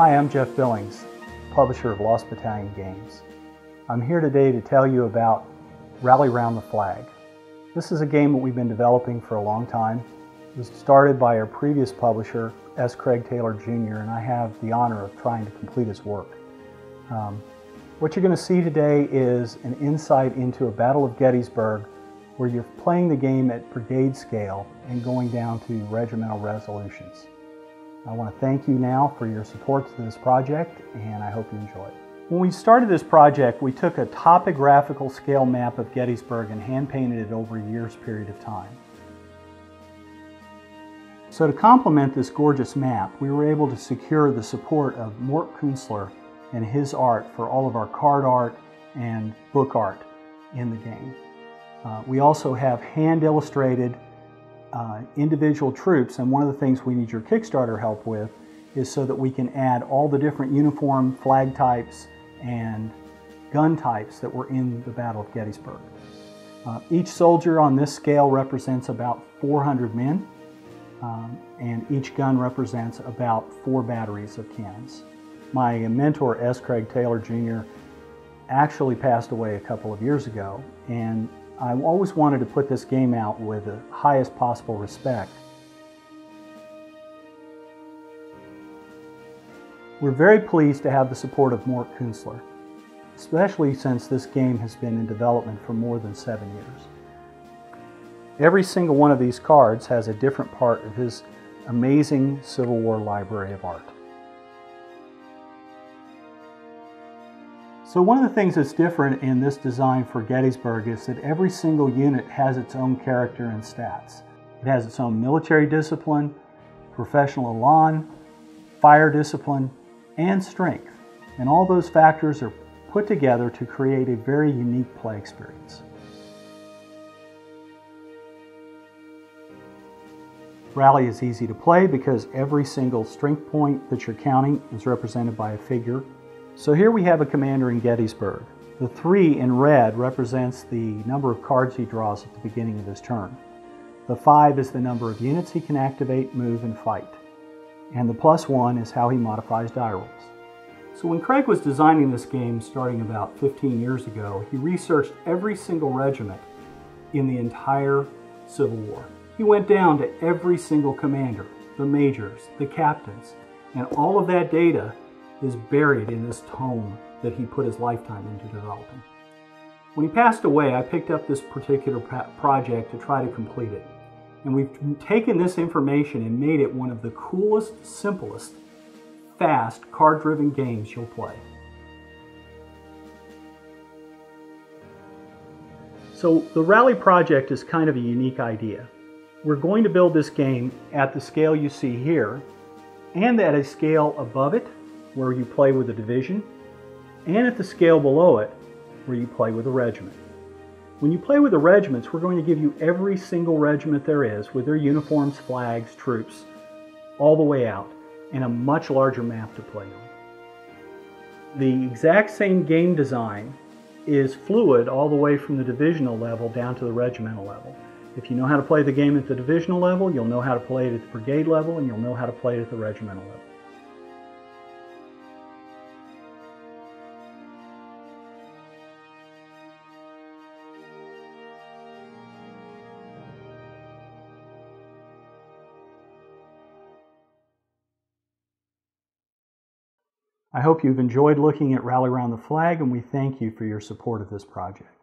Hi, I'm Jeff Billings, publisher of Lost Battalion Games. I'm here today to tell you about Rally Round the Flag. This is a game that we've been developing for a long time. It was started by our previous publisher, S. Craig Taylor Jr., and I have the honor of trying to complete his work. What you're going to see today is an insight into a Battle of Gettysburg, where you're playing the game at brigade scale and going down to regimental resolutions. I want to thank you now for your support to this project, and I hope you enjoy it. When we started this project, we took a topographical scale map of Gettysburg and hand-painted it over a year's period of time. So to complement this gorgeous map, we were able to secure the support of Mort Künstler and his art for all of our card art and book art in the game. We also have hand-illustrated individual troops, and one of the things we need your Kickstarter help with is so that we can add all the different uniform flag types and gun types that were in the Battle of Gettysburg. Each soldier on this scale represents about 400 men, and each gun represents about 4 batteries of cannons. My mentor, S. Craig Taylor Jr., actually passed away a couple of years ago, and I always wanted to put this game out with the highest possible respect. We're very pleased to have the support of Mort Künstler, especially since this game has been in development for more than 7 years. Every single one of these cards has a different part of his amazing Civil War library of art. So one of the things that's different in this design for Gettysburg is that every single unit has its own character and stats. It has its own military discipline, professional elan, fire discipline, and strength. And all those factors are put together to create a very unique play experience. Rally is easy to play because every single strength point that you're counting is represented by a figure. So here we have a commander in Gettysburg. The 3 in red represents the number of cards he draws at the beginning of his turn. The 5 is the number of units he can activate, move, and fight. And the +1 is how he modifies die rolls. So when Craig was designing this game starting about 15 years ago, he researched every single regiment in the entire Civil War. He went down to every single commander, the majors, the captains, and all of that data is buried in this tome that he put his lifetime into developing. When he passed away, I picked up this particular project to try to complete it. And we've taken this information and made it one of the coolest, simplest, fast, card-driven games you'll play. So the Rally project is kind of a unique idea. We're going to build this game at the scale you see here, and at a scale above it, where you play with a division, and at the scale below it, where you play with a regiment. When you play with the regiments, we're going to give you every single regiment there is, with their uniforms, flags, troops, all the way out, and a much larger map to play on. The exact same game design is fluid all the way from the divisional level down to the regimental level. If you know how to play the game at the divisional level, you'll know how to play it at the brigade level, and you'll know how to play it at the regimental level. I hope you've enjoyed looking at Rally Round the Flag, and we thank you for your support of this project.